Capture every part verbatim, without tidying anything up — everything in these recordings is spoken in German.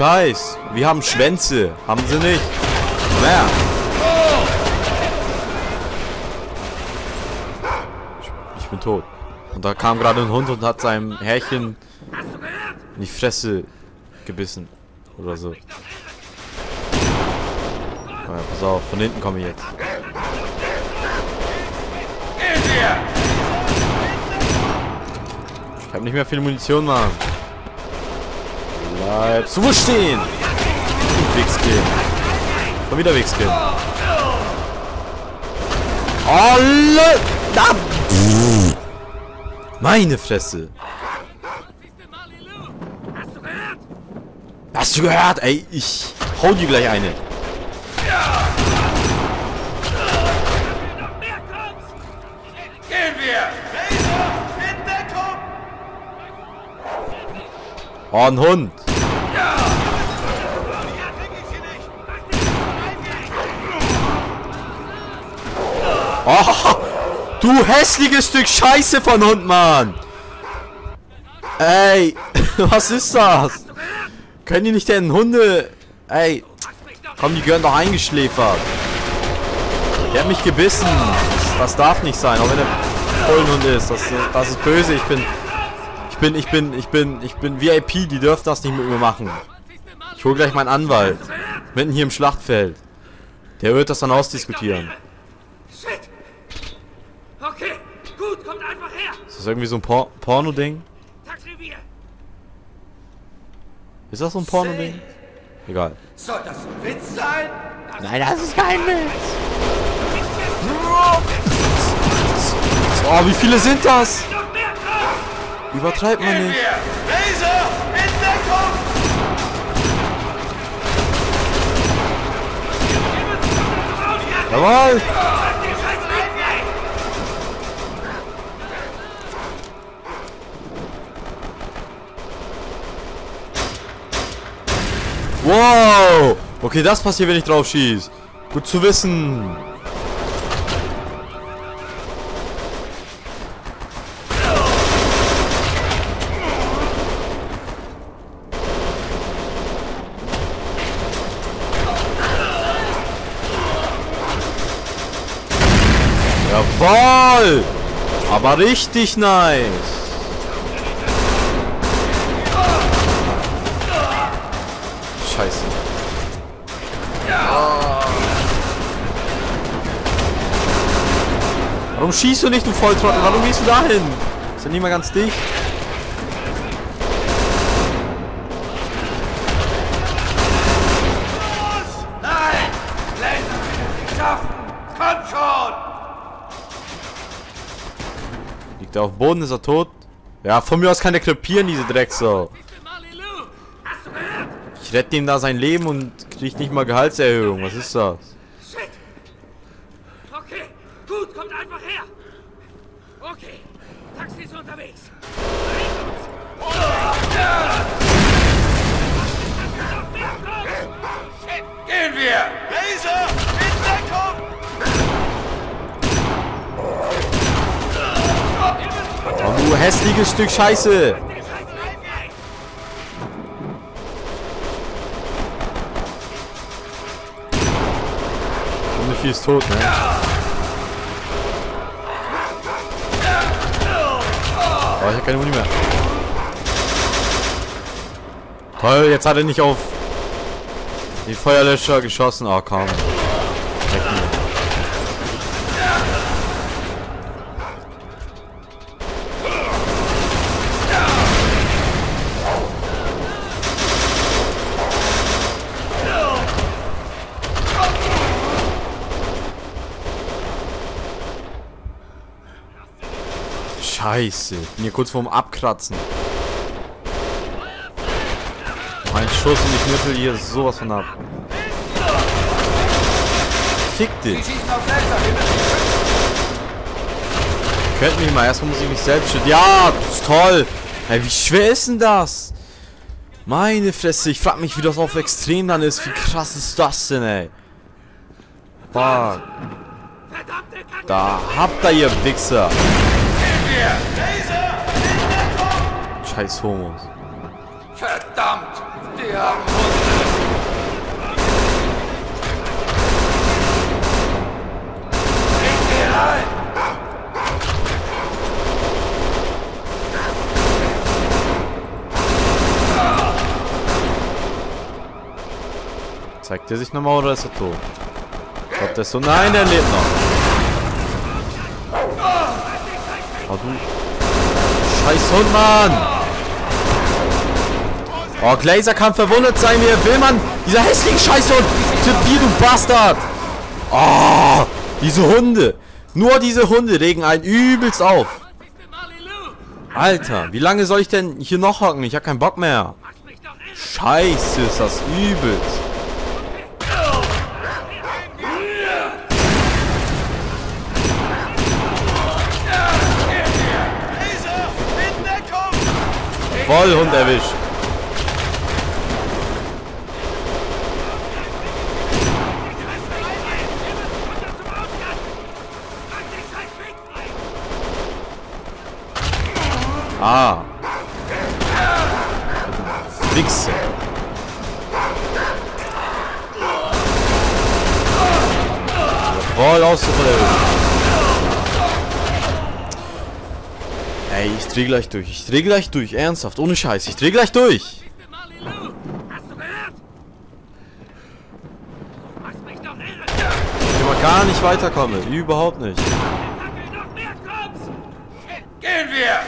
Scheiß. Wir haben Schwänze. Haben sie nicht. Naja. Ich, ich bin tot. Und da kam gerade ein Hund und hat seinem Herrchen in die Fresse gebissen. Oder so. Ja, pass auf, von hinten komme ich jetzt. Ich habe nicht mehr viel Munition, Mann. Bleib so stehen! Wegskill. Komm wieder Wegskill. Alle! Ah, meine Fresse! Hast du gehört? Ey, ich hau dir gleich eine. Oh, ein Hund! Oh, du hässliches Stück Scheiße von Hund, Mann! Ey, was ist das? Können die nicht denn Hunde... Ey, komm, die gehören doch eingeschläfert. Der hat mich gebissen. Das, das darf nicht sein, auch wenn er Bullenhund ist. Das, das ist böse, ich bin... Ich bin, ich bin, ich bin, ich bin V I P, die dürfen das nicht mit mir machen. Ich hole gleich meinen Anwalt. Mitten hier im Schlachtfeld. Der wird das dann ausdiskutieren. Okay, gut, kommt einfach her. Ist das irgendwie so ein Por Porno-Ding? Ist das so ein Porno-Ding? Egal. Soll das ein Witz sein? Nein, das ist kein Witz. Oh, wie viele sind das? Übertreibt man nicht. Jawohl! Wow! Okay, das passiert, wenn ich drauf schieße. Gut zu wissen. Jawoll! Aber richtig nice! Scheiße. Ah. Warum schießt du nicht, du Volltrottel? Warum gehst du dahin? Ist ja nicht mal ganz dicht. Der auf dem Boden ist er tot. Ja, von mir aus kann der krepieren, diese Drecksau. Ich rette ihm da sein Leben und krieg nicht mal Gehaltserhöhung. Was ist das? Okay, gut, kommt einfach her. Okay, Taxi ist unterwegs. Gehen wir! Laser in Deckung! Oh, du hässliches Stück Scheiße! Und nicht viel ist tot, ne? Oh, ich hab keine Muni mehr. Toll, jetzt hat er nicht auf die Feuerlöscher geschossen. Oh, komm. Scheiße, ich bin hier kurz vorm Abkratzen. Mein Schuss und ich knüppel hier sowas von ab. Fick dich. Könnt mich mal, erstmal muss ich mich selbst schützen. Ja, ist toll. Hey, wie schwer ist denn das? Meine Fresse, ich frag mich, wie das auf Extrem dann ist. Wie krass ist das denn, ey? Fuck. Da habt ihr, ihr Wichser. Scheiß Homos. Verdammt! Der Zeigt er sich nochmal oder ist er tot? Ich glaube, der ist so. Nein, der lebt noch. Oh, du scheiß Hund, Mann! Oh, Glaser kann verwundet sein, wie er will, Mann! Dieser hässliche Scheißhund! Typier, du Bastard! Oh, diese Hunde! Nur diese Hunde regen einen übelst auf! Alter, wie lange soll ich denn hier noch hocken? Ich hab keinen Bock mehr! Scheiße, ist das übelst! Vollhund erwischt. Ah. Wichse. Voll auszuholen erwischt. Ey, ich dreh gleich durch. Ich dreh gleich durch. Ernsthaft. Ohne Scheiß. Ich dreh gleich durch. Ich will gar nicht weiterkommen. Überhaupt nicht. Gehen wir!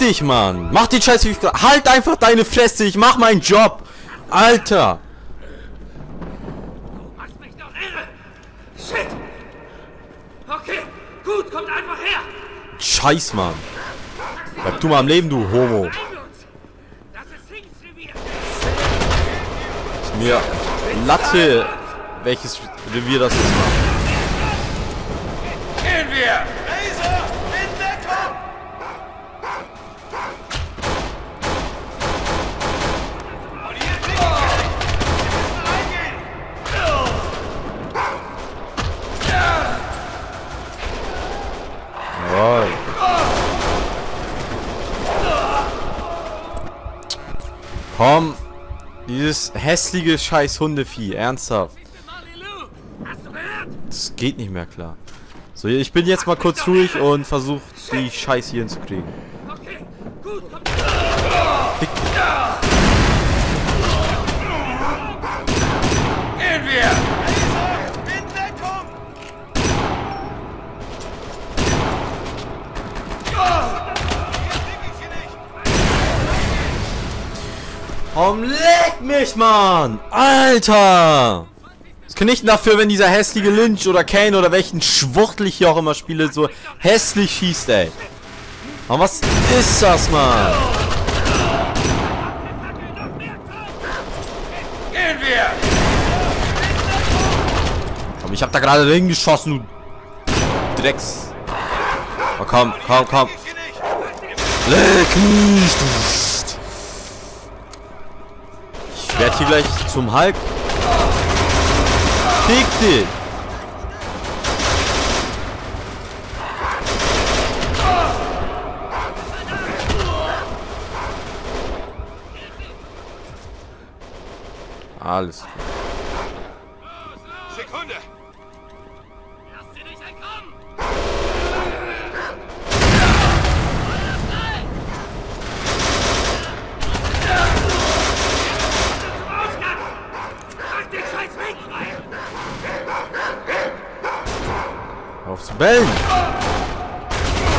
Dich, Mann. Mach den Scheiß. Halt einfach deine Fresse. Ich mach meinen Job. Alter. Du machst mich doch irre. Shit. Okay. Gut, kommt einfach her. Scheiß, Mann. Bleib du mal am Leben, du Homo. Ist mir Latte, welches Revier das ist, Mann. Gehen wir. Komm, dieses hässliche scheiß Hundevieh, ernsthaft. Das geht nicht mehr klar. So, ich bin jetzt mal kurz ruhig und versuche die Scheiße hier hinzukriegen. Komm, leck mich, Mann! Alter! Was kann ich denn dafür, wenn dieser hässliche Lynch oder Kane oder welchen Schwuchtel ich hier auch immer spiele, so hässlich schießt, ey? Mann, was ist das, Mann? Gehen wir! Komm, ich hab da gerade hingeschossen, du Drecks. Oh, komm, komm, komm. Leck mich, du. Ich werde hier gleich zum Hulk. Fick dich! Alles klar. Sekunde! Lass sie nicht entkommen! Aufs Bellen.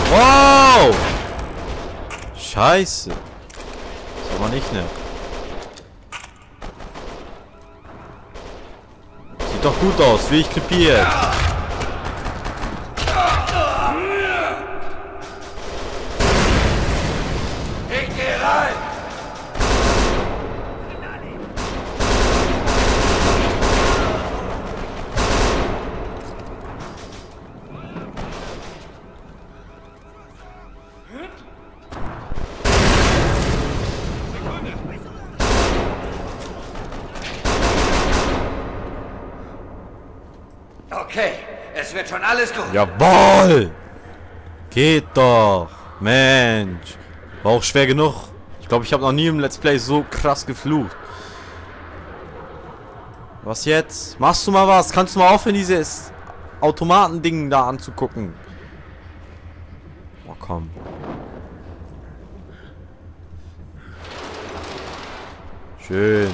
Wow! Scheiße. Das aber nicht, ne? Sieht doch gut aus, wie ich krepiere. Ich geh rein! Okay, es wird schon alles gut. Jawohl! Geht doch! Mensch! War auch schwer genug. Ich glaube, ich habe noch nie im Let's Play so krass geflucht. Was jetzt? Machst du mal was? Kannst du mal aufhören, dieses Automatending da anzugucken? Oh, komm. Schön.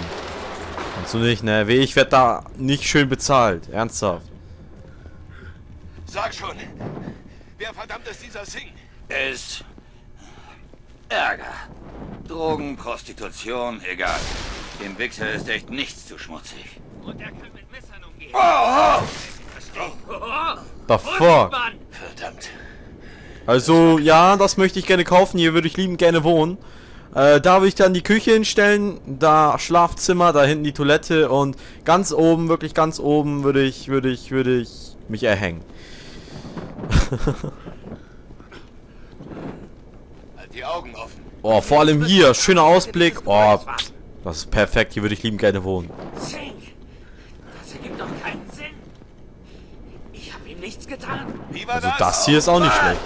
Kannst du nicht, ne? Weh, ich werde da nicht schön bezahlt. Ernsthaft. Sag schon. Wer verdammt ist dieser Singh? Er ist... Ärger. Drogen, Prostitution, egal. Dem Wichser ist echt nichts zu schmutzig. Und er kann mit Messern umgehen. Oh, oh. Oh. The fuck? Verdammt. Also, ja, das möchte ich gerne kaufen. Hier würde ich liebend gerne wohnen. Äh, da würde ich dann die Küche hinstellen. Da Schlafzimmer, da hinten die Toilette. Und ganz oben, wirklich ganz oben, würde ich, würde ich, würde ich mich erhängen. Halt die Augen offen. Oh, vor allem hier. Schöner Ausblick. Oh, das ist perfekt. Hier würde ich liebend gerne wohnen. Das ergibt doch keinen Sinn. Ich habe ihm nichts getan. Also das hier ist auch nicht schlecht.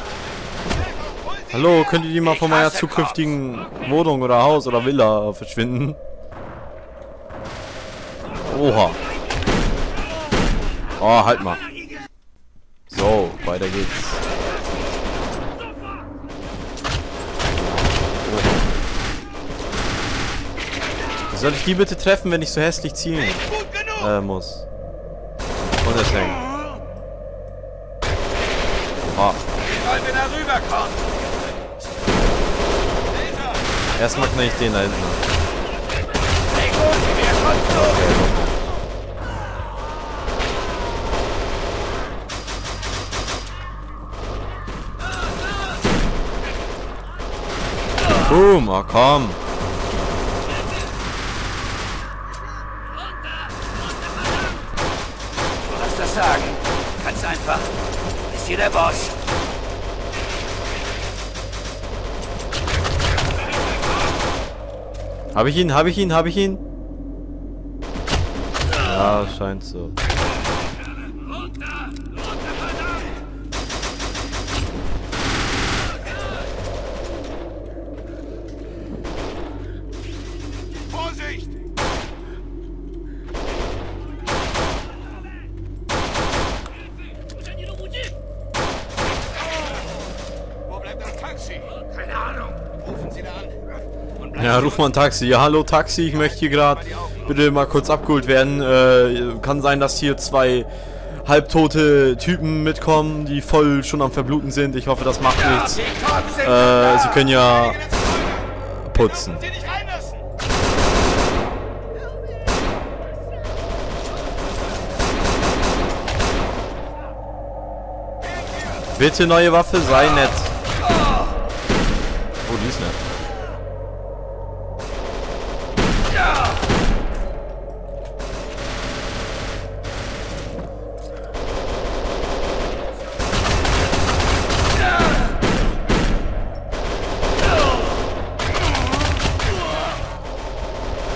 Hallo, könnt ihr die mal von meiner zukünftigen Wohnung oder Haus oder Villa verschwinden? Oha. Oh, halt mal. So, weiter geht's. Soll ich die bitte treffen, wenn ich so hässlich zielen äh, muss? Und es hängt. Oh. Erstmal knall ich den da hinten. Okay. Boom, oh komm. Sagen. Ganz einfach. Ist hier der Boss. Habe ich ihn? Habe ich ihn? Habe ich ihn? Ja, scheint so. Ja, ruf mal ein Taxi. Ja, hallo Taxi, ich möchte hier gerade bitte mal kurz abgeholt werden. Äh, kann sein, dass hier zwei halbtote Typen mitkommen, die voll schon am Verbluten sind. Ich hoffe, das macht nichts. Äh, sie können ja putzen. Bitte neue Waffe, sei nett. Oh, die ist nett.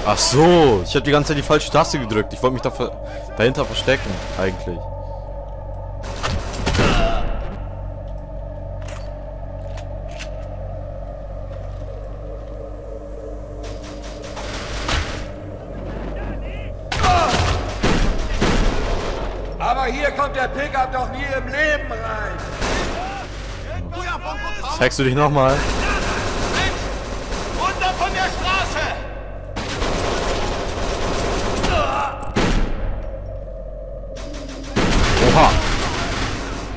Ach so, ich habe die ganze Zeit die falsche Taste gedrückt. Ich wollte mich da ver dahinter verstecken, eigentlich. Aber hier kommt der Pickup doch nie im Leben rein. Zeigst du dich nochmal? Runter von der Straße! Oha.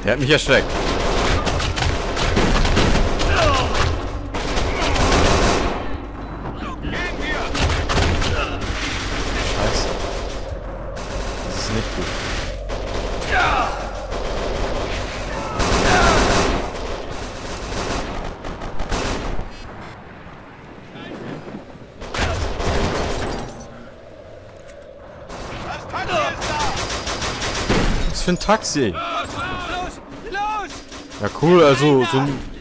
Der hat mich erschreckt. Scheiße. Das ist nicht gut. Für ein Taxi. Los, los, los. Ja cool, also so ein